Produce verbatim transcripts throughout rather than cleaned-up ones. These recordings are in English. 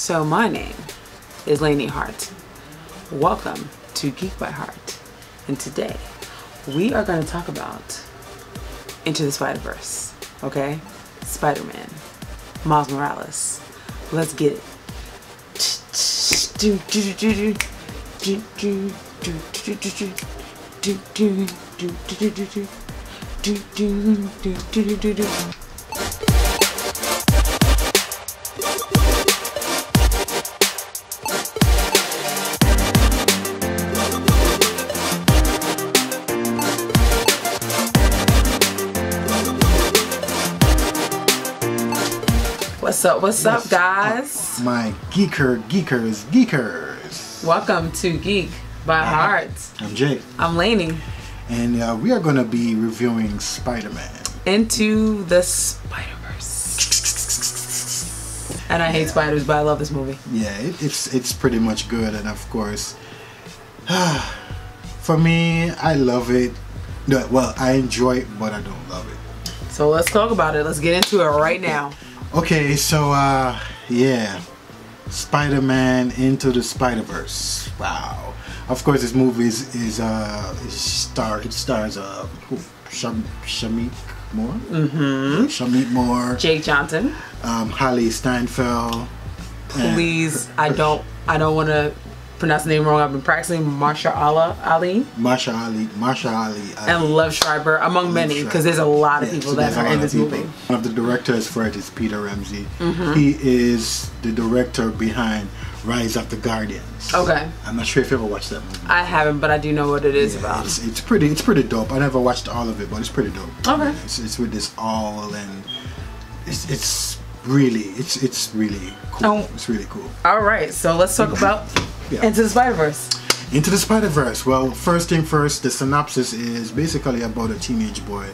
So my name is Lainey Hart. Welcome to Geek by Hart. And today we are going to talk about Into the Spider-Verse, okay? Spider-Man, Miles Morales. Let's get it. What's up, what's yes. up, guys? Oh, my geeker, geekers, geekers. Welcome to Geek by Hart. I'm Jake. I'm Lainey. And uh, we are going to be reviewing Spider-Man. Into the Spider-Verse. And I yeah. hate spiders, but I love this movie. Yeah, it, it's, it's pretty much good. And of course, for me, I love it. No, well, I enjoy it, but I don't love it. So let's talk about it. Let's get into it right now. Okay, so uh, yeah, Spider-Man Into the Spider-Verse. Wow. Of course, this movie is, is uh, is star it stars uh, Shameik Moore, mm-hmm. Shameik Moore, Jake Johnson, um, Hailee Steinfeld. Please, her, her, I don't, I don't want to pronounce the name wrong. I've been practicing. Mahershala Ali, Mahershala Ali, Mahershala Ali, Ali, and Love Schreiber, among Love many, because there's a lot of yeah, people so that are in this movie. One of the directors for it is Peter Ramsey. Mm-hmm. He is the director behind Rise of the Guardians. Okay. I'm not sure if you ever watched that movie. I haven't, but I do know what it is yeah, about. It's, it's pretty. It's pretty dope. I never watched all of it, but it's pretty dope. Okay. It's, it's with this all and it's. it's Really, it's it's really cool. Oh. It's really cool. All right, so let's talk about yeah. Into the Spider-Verse. Into the Spider-Verse. Well, first thing first, the synopsis is basically about a teenage boy.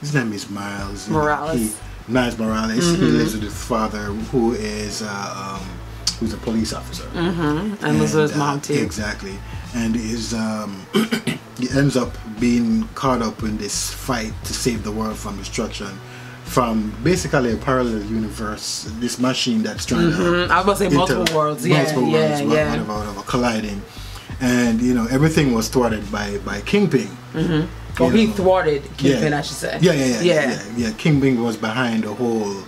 His name is Miles Morales. You know, he, Miles Morales. Mm-hmm. He lives with his father, who is uh, um, who's a police officer. Mm-hmm. And, and lives with his mom uh, too. Exactly. And is um, he ends up being caught up in this fight to save the world from destruction. From basically a parallel universe, this machine that's trying mm-hmm. to I was gonna say multiple worlds, yeah, multiple yeah, worlds, yeah. Whatever, whatever, colliding, and you know everything was thwarted by by Kingpin. Mm-hmm. Well, know. he thwarted Kingpin, yeah. I should say. Yeah, yeah, yeah, yeah, yeah. yeah. Kingpin was behind the whole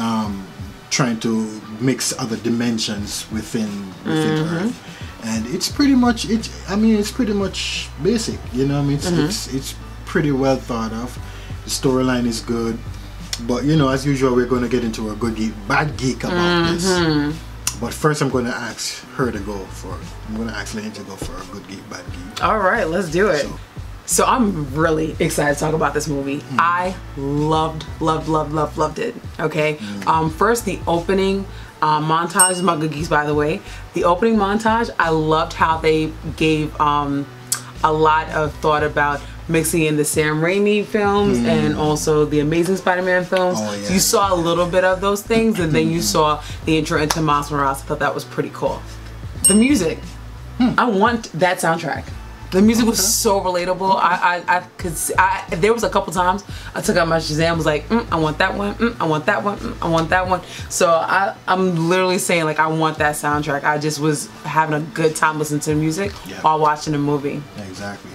um, trying to mix other dimensions within within mm-hmm. Earth, and it's pretty much it. I mean, it's pretty much basic. You know, I mean, it's mm-hmm. it's, it's pretty well thought of. The storyline is good. But you know, as usual, we're going to get into a good geek, bad geek about mm-hmm. this. But first, I'm going to ask her to go for. I'm going to ask Lainey to go for a good geek, bad geek. All right, let's do it. So, so I'm really excited to talk about this movie. Mm-hmm. I loved, loved, loved, loved, loved it. Okay. Mm-hmm. Um, first, the opening uh, montage. My good geeks, by the way. The opening montage. I loved how they gave um, a lot of thought about. Mixing in the Sam Raimi films mm. and also the Amazing Spider-Man films. Oh, yeah, so you saw yeah, a little yeah. bit of those things, and then you saw the intro into Miles Morales. I thought that was pretty cool. The music. Hmm. I want that soundtrack. The music okay. was so relatable. I, I, I could see, I, there was a couple times I took out my Shazam, was like, mm, I want that one, mm, I want that one, mm, I want that one. So I, I'm literally saying like, I want that soundtrack. I just was having a good time listening to the music yeah. while watching the movie. Exactly.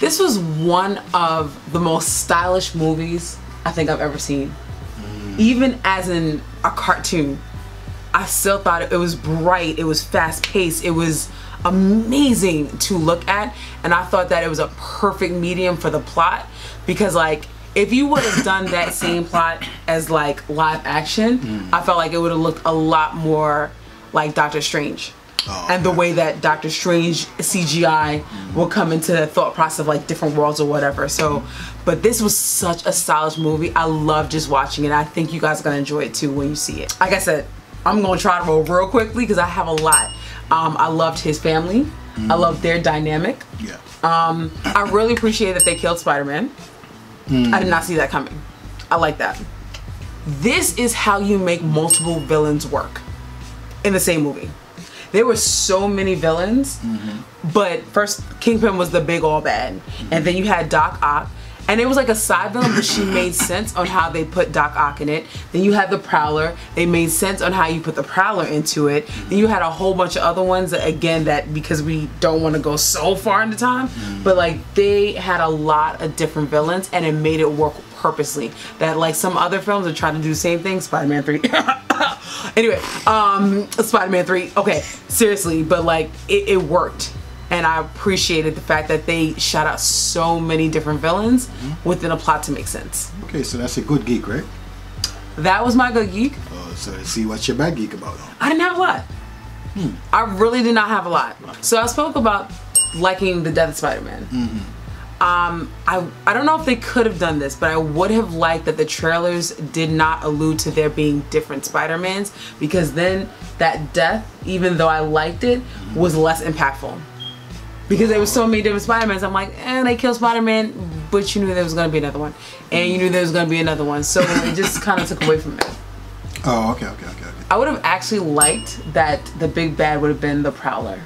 This was one of the most stylish movies I think I've ever seen. Mm. Even as in a cartoon, I still thought it, it was bright, it was fast-paced, it was amazing to look at, and I thought that it was a perfect medium for the plot, because like, if you would have done that same plot as like live action, mm. I felt like it would have looked a lot more like Doctor Strange. Oh, and the way that Doctor Strange C G I mm-hmm. will come into the thought process of like different worlds or whatever. So, but this was such a stylish movie. I love just watching it. I think you guys are gonna enjoy it too when you see it. Like I said, I'm gonna try to roll real quickly because I have a lot. Um, I loved his family. Mm-hmm. I loved their dynamic. Yeah. Um, I really appreciate that they killed Spider-Man. Mm-hmm. I did not see that coming. I like that. This is how you make multiple villains work in the same movie. There were so many villains, mm-hmm. but first Kingpin was the big all bad, mm-hmm. and then you had Doc Ock, And it was like a side villain, but she made sense on how they put Doc Ock in it. Then you had the Prowler. They made sense on how you put the Prowler into it. Then you had a whole bunch of other ones that, again, that because we don't want to go so far into time, but like they had a lot of different villains and it made it work purposely. That like some other films are trying to do the same thing. Spider-Man three. Anyway, um, Spider-Man three. Okay, seriously, but like it, it worked. And I appreciated the fact that they shot out so many different villains mm-hmm. within a plot to make sense. Okay, so that's a good geek, right? That was my good geek. Oh, so let's see what's your bad geek about. I didn't have a lot. Hmm. I really did not have a lot. So I spoke about liking the Death of Spider-Man. Mm-hmm. um, I, I don't know if they could have done this, but I would have liked that the trailers did not allude to there being different Spider-Mans, because then that death, even though I liked it, mm-hmm. was less impactful. Because there was so many different Spider-Mans, I'm like, eh, they killed Spider-Man, but you knew there was going to be another one. And you knew there was going to be another one. So it just kind of took away from it. Oh, okay, okay, okay, okay. I would have actually liked that the big bad would have been the Prowler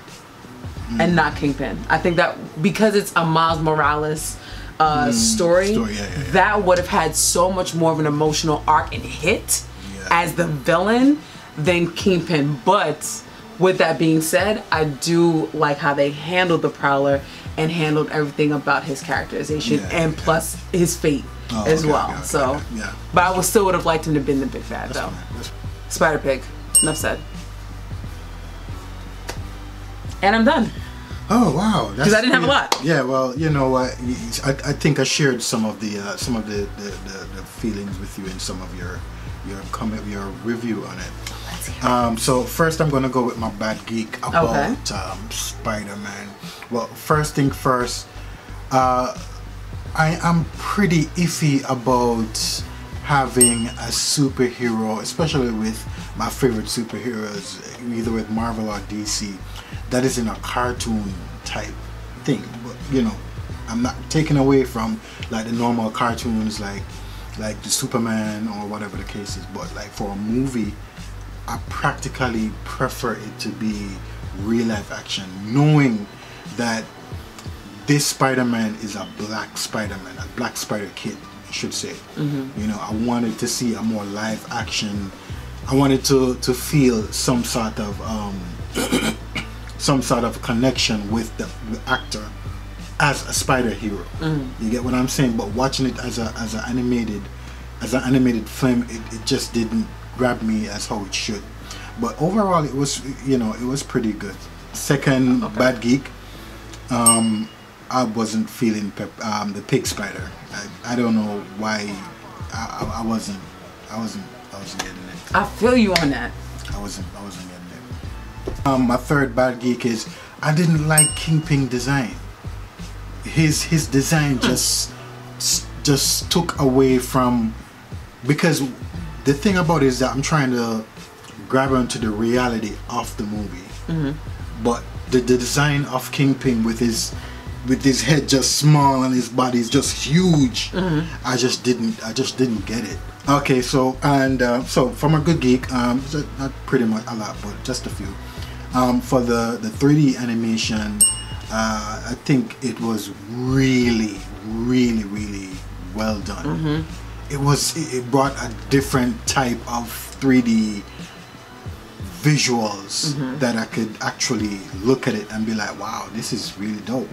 mm. and not Kingpin. I think that because it's a Miles Morales uh, mm, story, story yeah, yeah, yeah. that would have had so much more of an emotional arc and hit yeah. as the villain than Kingpin. But with that being said, I do like how they handled the Prowler and handled everything about his characterization yeah, and yeah. plus his fate oh, as okay, well. Okay, okay, so, okay, yeah. But I would still would have liked him to have been the big bad though. Spider-Pig, enough said. And I'm done. Oh wow! Because I didn't have yeah, a lot. Yeah, well, you know, I, I, I think I shared some of the uh, some of the the, the the feelings with you in some of your your comment, your review on it. Um, so first I'm gonna go with my bad geek about okay. um, Spider-Man. Well, first thing first, uh, I am pretty iffy about having a superhero, especially with my favorite superheroes, either with Marvel or D C, that is in a cartoon type thing. But, you know, I'm not taking away from like the normal cartoons, like like the Superman or whatever the case is, but like for a movie, I practically prefer it to be real life action, knowing that this Spider-Man is a black Spider-Man, a black spider kid, I should say. Mm-hmm. You know, I wanted to see a more live action. I wanted to, to feel some sort of um, some sort of connection with the, the actor as a spider hero. Mm-hmm. You get what I'm saying? But watching it as a as an animated as an animated film, it, it just didn't grab me as how it should. But overall, it was, you know, it was pretty good. Second okay. bad geek, um, I wasn't feeling pep um, the pig spider. I, I don't know why I, I wasn't I wasn't I wasn't getting it. I feel you on that. I wasn't I wasn't getting it. Um, my third bad geek is I didn't like Kingpin design. His his design just just took away from, because the thing about it is that I'm trying to grab onto the reality of the movie, mm-hmm. but the, the design of Kingpin with his with his head just small and his body is just huge. Mm-hmm. I just didn't I just didn't get it. Okay, so and uh, so from a good geek, um, not pretty much a lot, but just a few. Um, for the the three D animation, uh, I think it was really, really, really well done. Mm-hmm. It was. It brought a different type of three D visuals mm-hmm. that I could actually look at it and be like, "Wow, this is really dope,"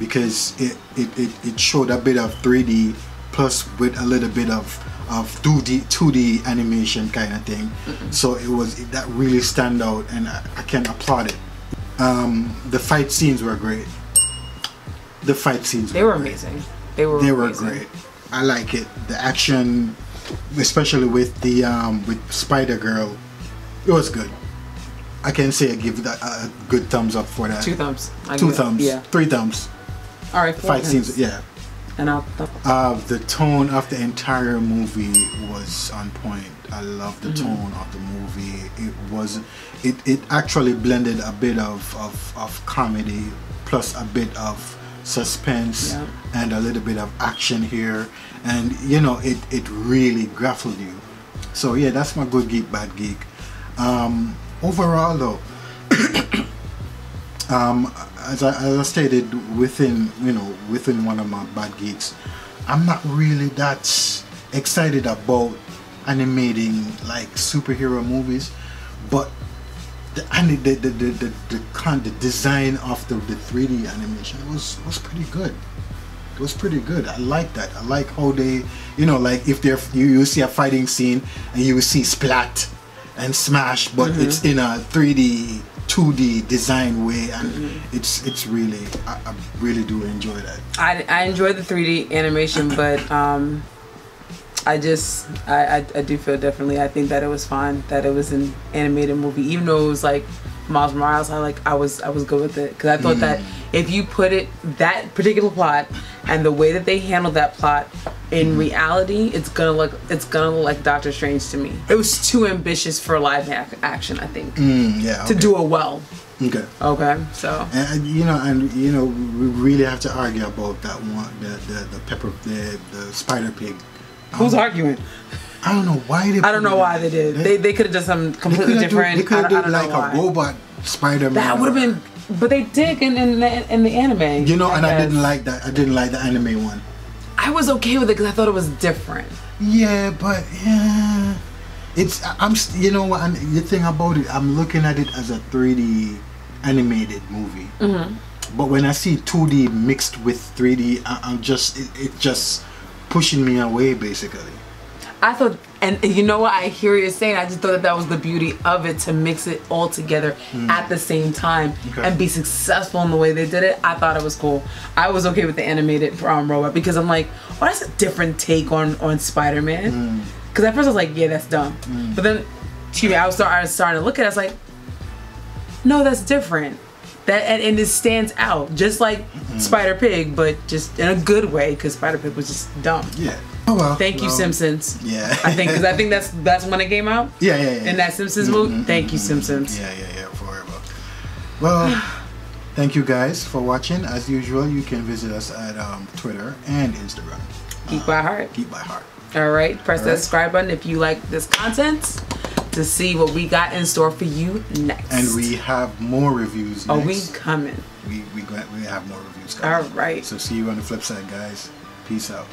because it it, it, it showed a bit of three D plus with a little bit of of two D two D animation kind of thing. Mm-hmm. So it was it, that really stand out, and I, I can applaud it. Um, the fight scenes were great. The fight scenes. They were, were amazing. They were. They were amazing. Great. I like it. The action, especially with the um, with Spider Girl, it was good. I can say I give that a good thumbs up for that. Two thumbs. I Two thumbs. It. Yeah. Three thumbs. All right. Four Fight thumbs. Scenes. Yeah. And I'll. Th uh, the tone of the entire movie was on point. I love the mm-hmm. tone of the movie. It was. It it actually blended a bit of of, of comedy plus a bit of suspense yeah. and a little bit of action here, and you know it it really grappled you. So yeah, that's my good geek, bad geek. Um, overall though, um, as, I, as I stated within you know within one of my bad geeks, I'm not really that excited about animating like superhero movies, but the the the the the, the, con, the design of the, the three D animation was was pretty good. It was pretty good. I like that. I like how they, you know, like if they're you, you see a fighting scene and you see splat and smash, but mm-hmm. it's in a three D, two D design way, and mm-hmm. it's it's really I, I really do enjoy that. I I enjoy the three D animation, but um. I just, I, I, I do feel differently. I think that it was fine that it was an animated movie, even though it was like Miles Morales. I like, I was, I was good with it because I thought mm. that if you put it that particular plot and the way that they handled that plot in mm. reality, it's gonna look, it's gonna look like Doctor Strange to me. It was too ambitious for live ac action. I think mm, yeah, okay. to do it well. Okay. Okay. So. And you know, and you know, we really have to argue about that one, the the the pepper, the the Spider Pig. Who's arguing? I don't know why they. I don't know why they did. They they could have done something completely different. They could have done like a robot Spider-Man. That would have been, but they did in in the, in the anime. You know, and I didn't like that. I didn't like the anime one. I was okay with it because I thought it was different. Yeah, but yeah, it's I'm you know what the thing about it. I'm looking at it as a three D animated movie, mm-hmm. but when I see two D mixed with three D, I, I'm just it, it just. pushing me away, basically. I thought, and you know what, I hear you saying, I just thought that that was the beauty of it, to mix it all together mm. at the same time okay. and be successful in the way they did it. I thought it was cool. I was okay with the animated um, robot because I'm like, oh, that's a different take on, on Spider-Man. Because mm. at first I was like, yeah, that's dumb. Mm. But then, excuse me, I was, start, I was starting to look at it, I was like, no, that's different. That, and, and it stands out, just like mm-hmm. Spider-Pig, but just in a good way, because Spider-Pig was just dumb. Yeah. Oh well. Thank well, you, Simpsons. Yeah. I think, because I think that's that's when it came out. Yeah, yeah, yeah. In that Simpsons mm-hmm. movie. Thank you, Simpsons. Yeah, yeah, yeah. Forever. Well, thank you guys for watching. As usual, you can visit us at um, Twitter and Instagram. Geek uh, by Hart. Geek by Hart. All right. Press All right. the subscribe button if you like this content, to see what we got in store for you next. And we have more reviews next. Oh, we coming. We, we, we have more reviews coming. All right. So see you on the flip side, guys. Peace out.